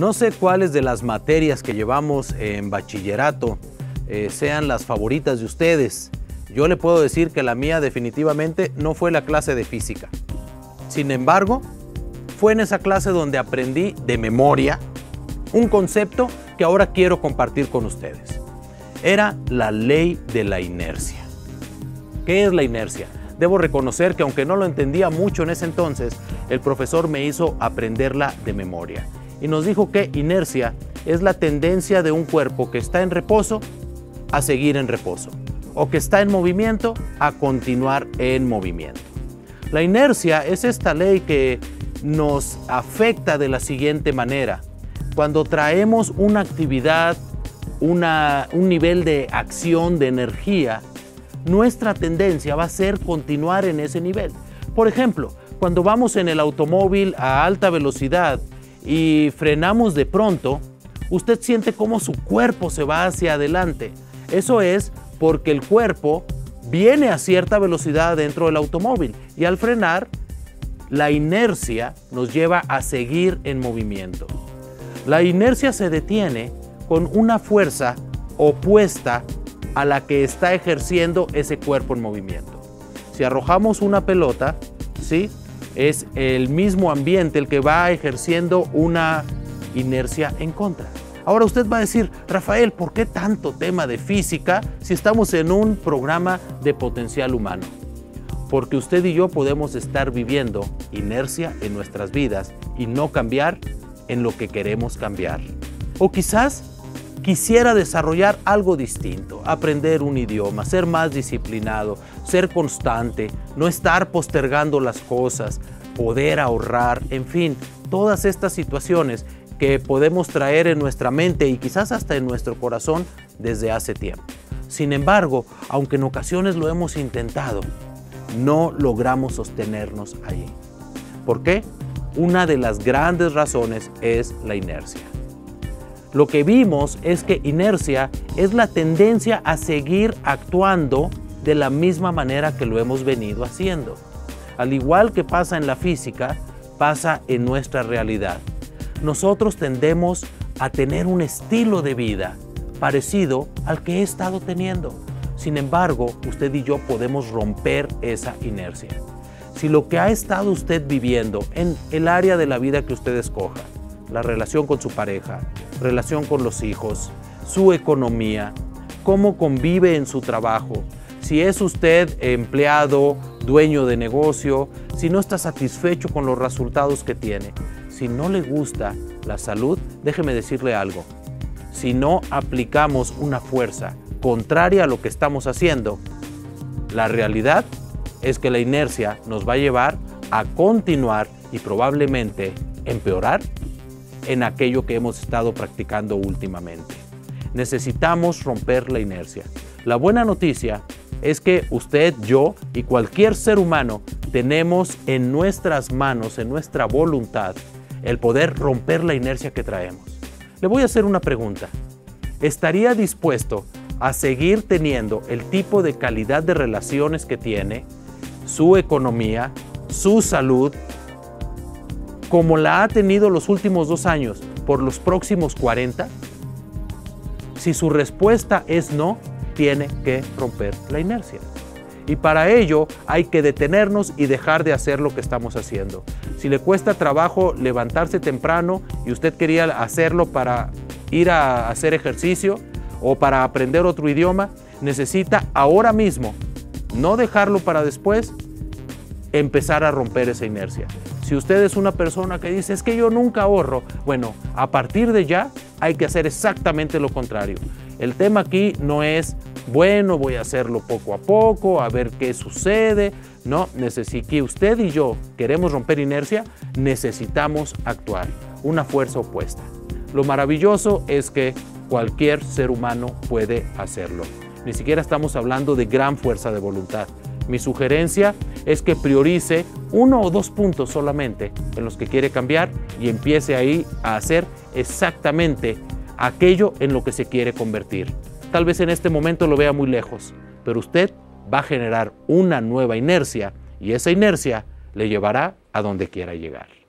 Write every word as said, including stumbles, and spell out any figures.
No sé cuáles de las materias que llevamos en bachillerato eh, sean las favoritas de ustedes. Yo le puedo decir que la mía definitivamente no fue la clase de física. Sin embargo, fue en esa clase donde aprendí de memoria un concepto que ahora quiero compartir con ustedes. Era la ley de la inercia. ¿Qué es la inercia? Debo reconocer que aunque no lo entendía mucho en ese entonces, el profesor me hizo aprenderla de memoria. Y nos dijo que inercia es la tendencia de un cuerpo que está en reposo a seguir en reposo, o que está en movimiento a continuar en movimiento. La inercia es esta ley que nos afecta de la siguiente manera. Cuando traemos una actividad, una, un nivel de acción, de energía, nuestra tendencia va a ser continuar en ese nivel. Por ejemplo, cuando vamos en el automóvil a alta velocidad, y frenamos de pronto, usted siente cómo su cuerpo se va hacia adelante. Eso es porque el cuerpo viene a cierta velocidad dentro del automóvil y al frenar, la inercia nos lleva a seguir en movimiento. La inercia se detiene con una fuerza opuesta a la que está ejerciendo ese cuerpo en movimiento. Si arrojamos una pelota, ¿sí?, es el mismo ambiente el que va ejerciendo una inercia en contra. Ahora usted va a decir, Rafael, ¿por qué tanto tema de física si estamos en un programa de potencial humano? Porque usted y yo podemos estar viviendo inercia en nuestras vidas y no cambiar en lo que queremos cambiar. O quizás quisiera desarrollar algo distinto, aprender un idioma, ser más disciplinado, ser constante, no estar postergando las cosas, poder ahorrar, en fin, todas estas situaciones que podemos traer en nuestra mente y quizás hasta en nuestro corazón desde hace tiempo. Sin embargo, aunque en ocasiones lo hemos intentado, no logramos sostenernos allí. ¿Por qué? Una de las grandes razones es la inercia. Lo que vimos es que inercia es la tendencia a seguir actuando de la misma manera que lo hemos venido haciendo. Al igual que pasa en la física, pasa en nuestra realidad. Nosotros tendemos a tener un estilo de vida parecido al que he estado teniendo. Sin embargo, usted y yo podemos romper esa inercia. Si lo que ha estado usted viviendo en el área de la vida que usted escoja, la relación con su pareja, relación con los hijos, su economía, cómo convive en su trabajo, si es usted empleado, dueño de negocio, si no está satisfecho con los resultados que tiene, si no le gusta la salud, déjeme decirle algo. Si no aplicamos una fuerza contraria a lo que estamos haciendo, la realidad es que la inercia nos va a llevar a continuar y probablemente empeorar en aquello que hemos estado practicando últimamente. Necesitamos romper la inercia. La buena noticia es que usted, yo y cualquier ser humano tenemos en nuestras manos, en nuestra voluntad, el poder romper la inercia que traemos. Le voy a hacer una pregunta. ¿Estaría dispuesto a seguir teniendo el tipo de calidad de relaciones que tiene, su economía, su salud, como la ha tenido los últimos dos años, por los próximos cuarenta? Si su respuesta es no, tiene que romper la inercia. Y para ello hay que detenernos y dejar de hacer lo que estamos haciendo. Si le cuesta trabajo levantarse temprano y usted quería hacerlo para ir a hacer ejercicio o para aprender otro idioma, necesita ahora mismo, no dejarlo para después, empezar a romper esa inercia. Si usted es una persona que dice, es que yo nunca ahorro, bueno, a partir de ya hay que hacer exactamente lo contrario. El tema aquí no es, bueno, voy a hacerlo poco a poco, a ver qué sucede. No, necesito que usted y yo queremos romper inercia, necesitamos actuar, una fuerza opuesta. Lo maravilloso es que cualquier ser humano puede hacerlo. Ni siquiera estamos hablando de gran fuerza de voluntad. Mi sugerencia es que priorice uno o dos puntos solamente en los que quiere cambiar y empiece ahí a hacer exactamente aquello en lo que se quiere convertir. Tal vez en este momento lo vea muy lejos, pero usted va a generar una nueva inercia y esa inercia le llevará a donde quiera llegar.